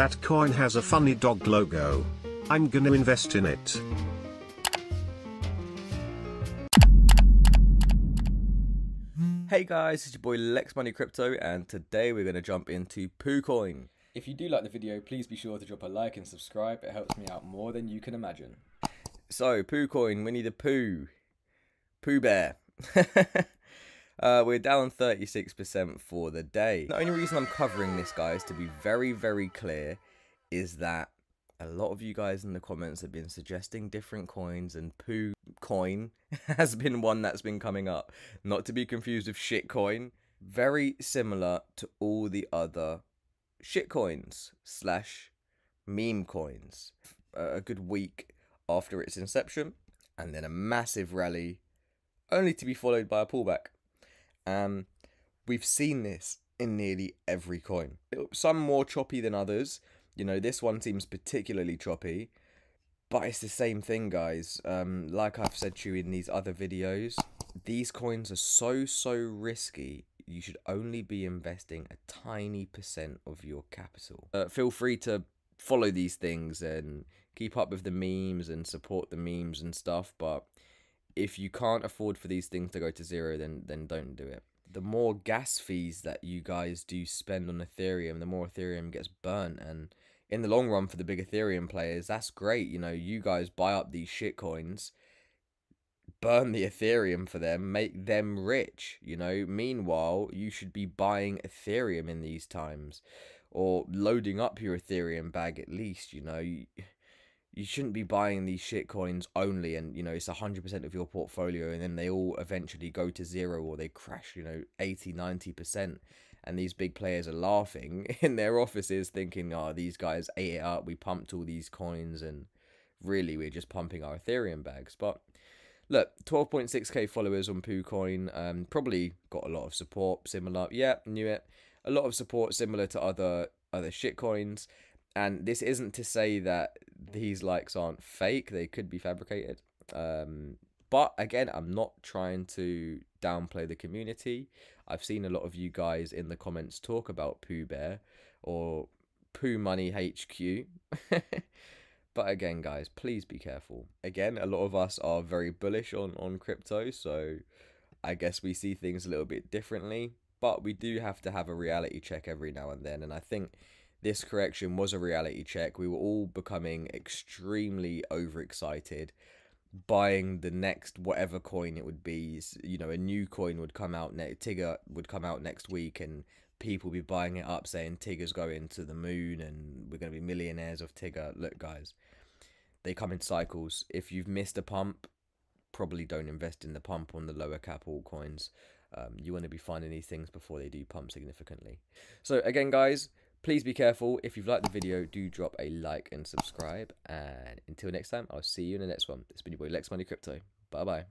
That coin has a funny dog logo. I'm gonna invest in it. Hey guys, it's your boy LecksMoney Crypto, and today we're gonna jump into PooCoin. If you do like the video, please be sure to drop a like and subscribe. It helps me out more than you can imagine. So PooCoin, Winnie the Pooh, Pooh Bear. We're down 36% for the day. The only reason I'm covering this, guys, to be very, very clear, is that a lot of you guys in the comments have been suggesting different coins, and PooCoin has been one that's been coming up. Not to be confused with shitcoin. Very similar to all the other shitcoins slash meme coins. A good week after its inception, and then a massive rally, only to be followed by a pullback. We've seen this in nearly every coin. Some more choppy than others. You know, this one seems particularly choppy, but it's the same thing, guys. Like I've said to you in these other videos, these coins are so risky. You should only be investing a tiny % of your capital. Feel free to follow these things and keep up with the memes and support the memes and stuff, but if you can't afford for these things to go to zero, then don't do it. The more gas fees that you guys do spend on Ethereum, the more Ethereum gets burnt. And in the long run, for the big Ethereum players, that's great. You know, you guys buy up these shit coins, burn the Ethereum for them, make them rich. You know, meanwhile, you should be buying Ethereum in these times, or loading up your Ethereum bag at least. You know, you shouldn't be buying these shit coins only, and you know it's 100% of your portfolio, and then they all eventually go to zero or they crash, you know, 80-90%, and these big players are laughing in their offices thinking, oh, these guys ate it up, we pumped all these coins, and really we're just pumping our Ethereum bags. But look, 12.6k followers on PooCoin, probably got a lot of support similar, yeah, knew it, a lot of support similar to other shit coins. And this isn't to say that these likes aren't fake. They could be fabricated. But again, I'm not trying to downplay the community. I've seen a lot of you guys in the comments talk about Pooh Bear or Pooh Money HQ. But again, guys, please be careful. Again, a lot of us are very bullish on crypto. So I guess we see things a little bit differently. But we do have to have a reality check every now and then. And I think this correction was a reality check. We were all becoming extremely overexcited, buying the next whatever coin it would be. You know, a new coin would come out next, Tigger would come out next week, and people would be buying it up, saying Tigger's going to the moon and we're going to be millionaires of Tigger. Look, guys, they come in cycles. If you've missed a pump, probably don't invest in the pump on the lower cap altcoins. You want to be finding these things before they do pump significantly. So again, guys, please be careful. If you've liked the video, do drop a like and subscribe. And until next time, I'll see you in the next one. It's been your boy LecksMoney Crypto. Bye-bye.